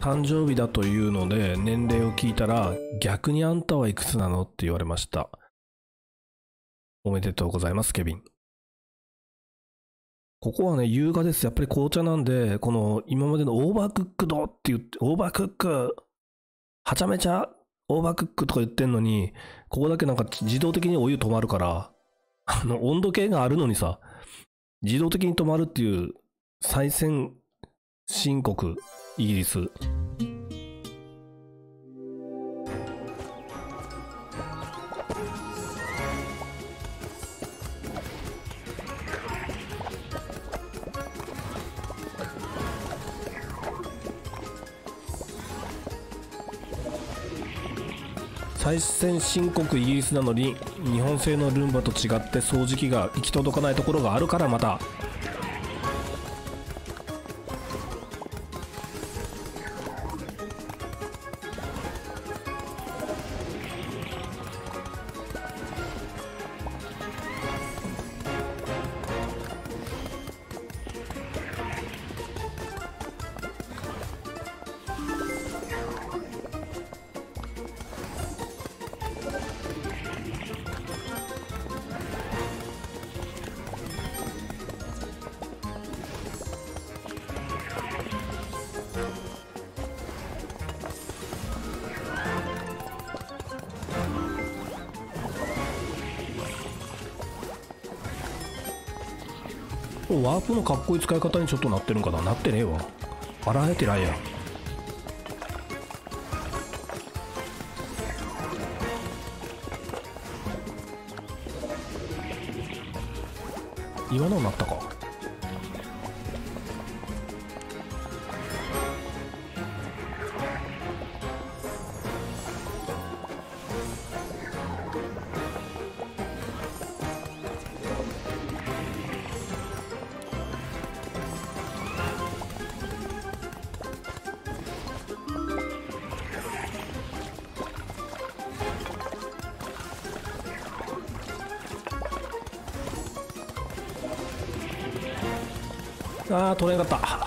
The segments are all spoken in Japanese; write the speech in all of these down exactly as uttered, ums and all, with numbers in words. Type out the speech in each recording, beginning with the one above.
誕生日だというので年齢を聞いたら、逆にあんたはいくつなのって言われました。おめでとうございます、ケビン。ここはね、優雅です。やっぱり紅茶なんで、この今までのオーバークックドって言って、オーバークックはちゃめちゃオーバークックとか言ってんのに、ここだけなんか自動的にお湯止まるから、あの温度計があるのにさ、自動的に止まるっていう最先進国イギリス。最先進国イギリスなのに、日本製のルンバと違って掃除機が行き届かないところがあるから、またワープのかっこいい使い方にちょっとなってるんかな。なってねえわ。洗えてないや。今のなったか。あー、取れなかった。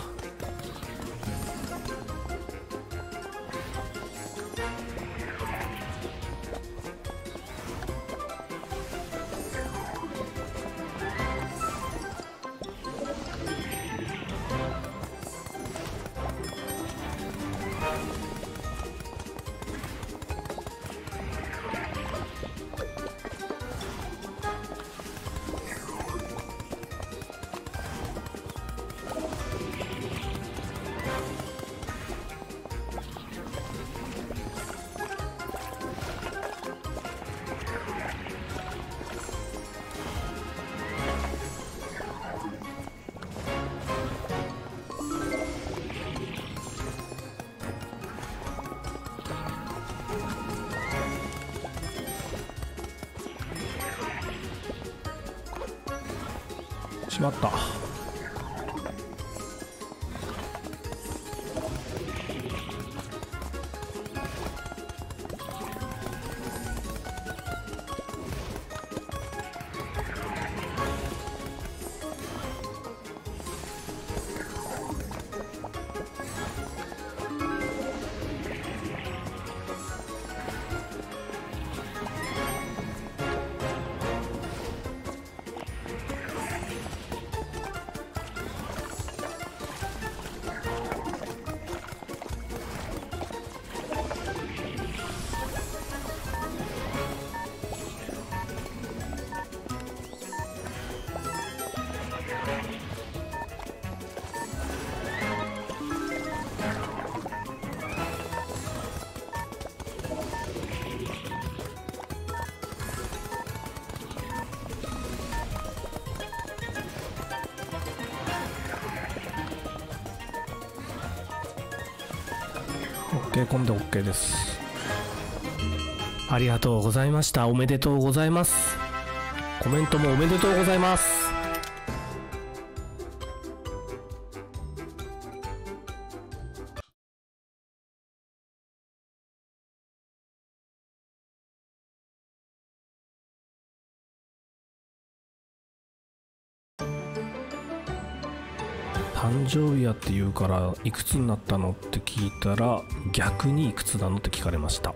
しまった。込んで OK です。ありがとうございました。おめでとうございます。コメントもおめでとうございます。誕生日やって言うからいくつになったのって聞いたら、逆にいくつなのって聞かれました。